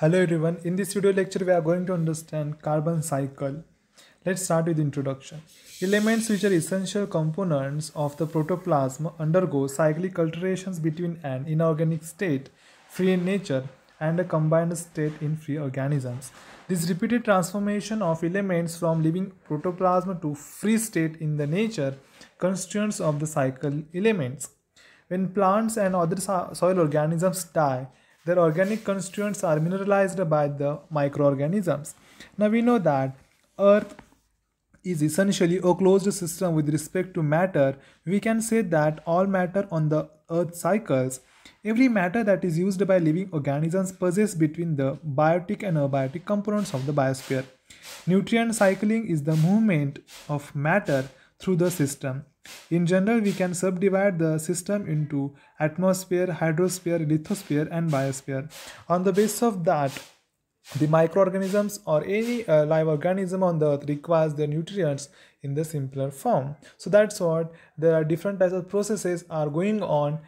Hello everyone, in this video lecture we are going to understand carbon cycle. Let's start with introduction. Elements which are essential components of the protoplasm undergo cyclic alterations between an inorganic state, free in nature, and a combined state in free organisms. This repeated transformation of elements from living protoplasm to free state in the nature constituents of the cycle elements. When plants and other soil organisms die, their organic constituents are mineralized by the microorganisms. Now we know that Earth is essentially a closed system with respect to matter. We can say that all matter on the Earth cycles. Every matter that is used by living organisms passes between the biotic and abiotic components of the biosphere. Nutrient cycling is the movement of matter through the system. In general, we can subdivide the system into atmosphere, hydrosphere, lithosphere and biosphere. On the basis of that, the microorganisms or any live organism on the earth requires their nutrients in the simpler form. So that's what, there are different types of processes are going on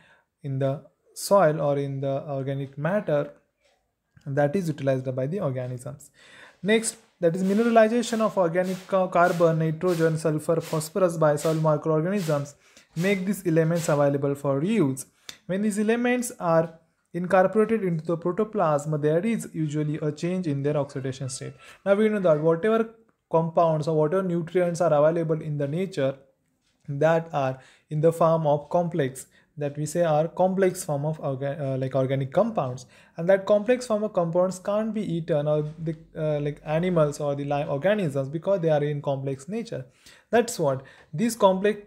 in the soil or in the organic matter that is utilized by the organisms. Next, that is mineralization of organic carbon, nitrogen, sulfur, phosphorus by soil microorganisms make these elements available for use. When these elements are incorporated into the protoplasm, there is usually a change in their oxidation state. Now we know that whatever compounds or whatever nutrients are available in the nature that are in the form of complex, that we say are complex form of organic compounds, and that complex form of compounds can't be eaten or the animals or the live organisms because they are in complex nature. That's what, these complex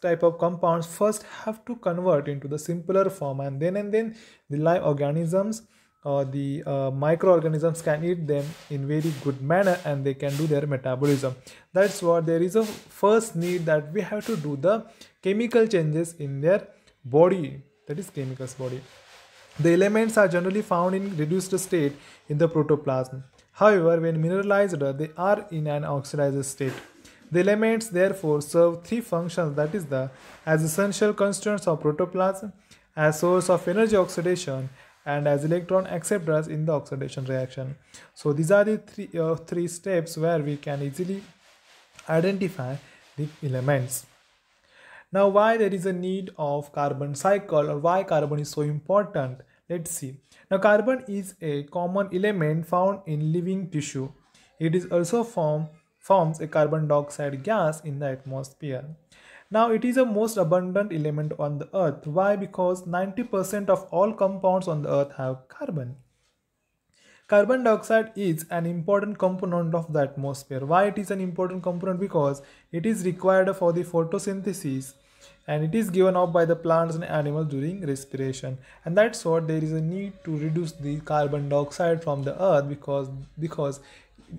type of compounds first have to convert into the simpler form, and then the live organisms or the microorganisms can eat them in very good manner and they can do their metabolism. That's what, there is a first need that we have to do the chemical changes in their body, that is chemicals body. The elements are generally found in reduced state in the protoplasm. However, when mineralized, they are in an oxidized state. The elements therefore serve three functions, that is as essential constituents of protoplasm, as source of energy oxidation, and as electron acceptors in the oxidation reaction. So these are the three steps where we can easily identify the elements. Now why there is a need of carbon cycle, or why carbon is so important? Let's see. Now carbon is a common element found in living tissue. It is also forms a carbon dioxide gas in the atmosphere. Now it is the most abundant element on the earth. Why? Because 90% of all compounds on the earth have carbon. Carbon dioxide is an important component of the atmosphere. Why it is an important component? Because it is required for the photosynthesis and it is given off by the plants and animals during respiration. And that's what, there is a need to reduce the carbon dioxide from the earth because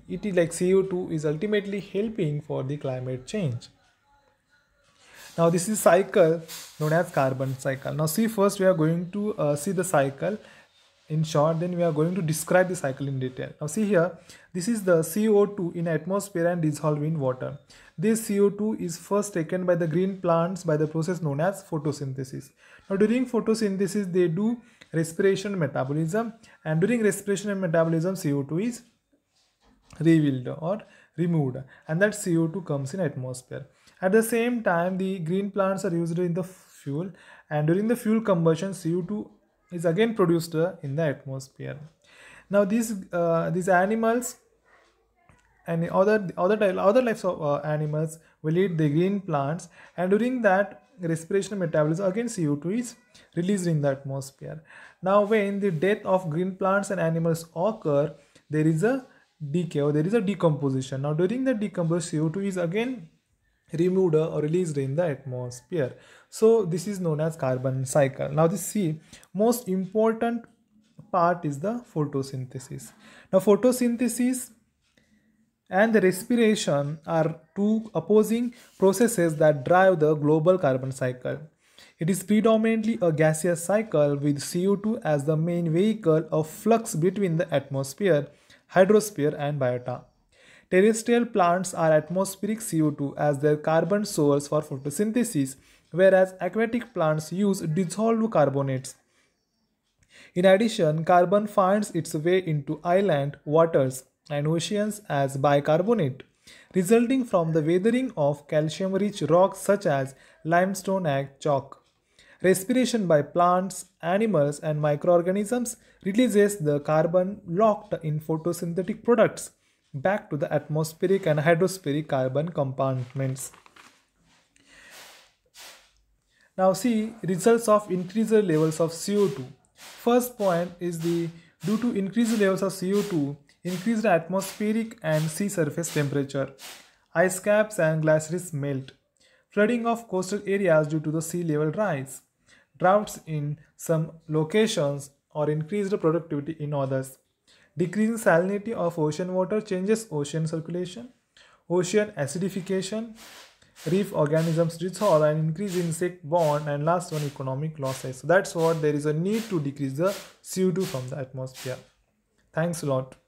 it is like CO2 is ultimately helping for the climate change. Now this is cycle known as carbon cycle. Now see, first we are going to see the cycle in short, then we are going to describe the cycle in detail. Now see here, this is the CO2 in atmosphere and dissolved in water. This CO2 is first taken by the green plants by the process known as photosynthesis. Now during photosynthesis they do respiration, metabolism, and during respiration and metabolism CO2 is revealed or removed, and that CO2 comes in atmosphere. At the same time the green plants are used in the fuel, and during the fuel combustion CO2 is again produced in the atmosphere. Now these animals and other types of animals will eat the green plants, and during that respiration metabolism again CO2 is released in the atmosphere. Now when the death of green plants and animals occur, there is a decay or there is a decomposition. Now during the decomposition CO2 is again removed or released in the atmosphere. So this is known as carbon cycle. Now this, see, most important part is the photosynthesis. Now photosynthesis and the respiration are two opposing processes that drive the global carbon cycle. It is predominantly a gaseous cycle with CO2 as the main vehicle of flux between the atmosphere, hydrosphere and biota. Terrestrial plants are atmospheric CO2 as their carbon source for photosynthesis, whereas aquatic plants use dissolved carbonates. In addition, carbon finds its way into island waters and oceans as bicarbonate, resulting from the weathering of calcium-rich rocks such as limestone and chalk. Respiration by plants, animals, and microorganisms releases the carbon locked in photosynthetic products back to the atmospheric and hydrospheric carbon compartments. Now see results of increased levels of CO2. First point is due to increased levels of CO2, increased atmospheric and sea surface temperature, ice caps and glaciers melt, flooding of coastal areas due to the sea level rise, droughts in some locations or increased productivity in others, decreasing salinity of ocean water changes ocean circulation, ocean acidification, reef organisms dissolve and increase insect borne, and last one, economic losses. So that's what there is a need to decrease the CO2 from the atmosphere. Thanks a lot.